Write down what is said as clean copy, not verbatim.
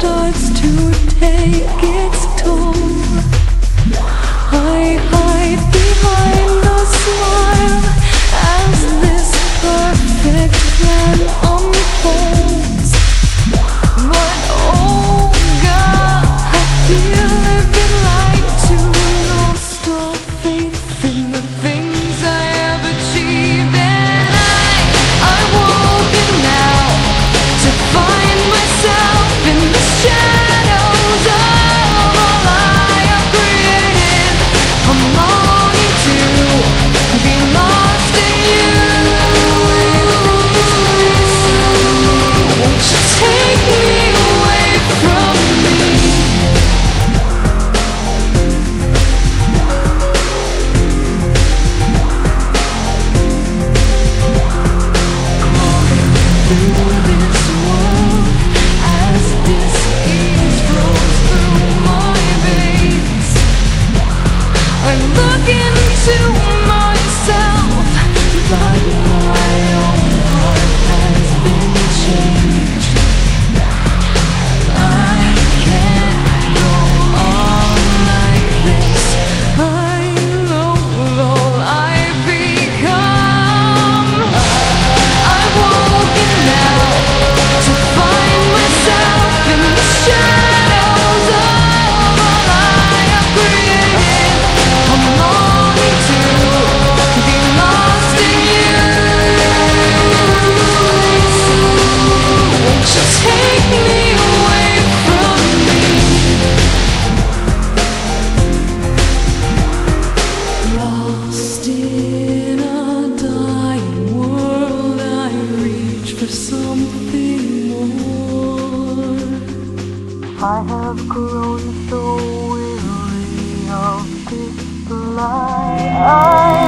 starts to take its toll. I hide behind the smile as this perfect plan unfolds. But oh God, I feel a bit like too lost all faith in the things I have achieved. And I'm walking now to find myself in the shadows of all I have created. I'm longing to be lost in you. Won't you take me away from me? Through this world, as this haze flows through my veins, I look into myself like my own heart has been changed. I can't go on like this. I know all I've become. I'm walking now to find myself in the shadows of all I have created. I'm longing to be lost in you. Won't you take me away from me? Lost in a dying world, I reach for something more. I have grown so weary of this lie.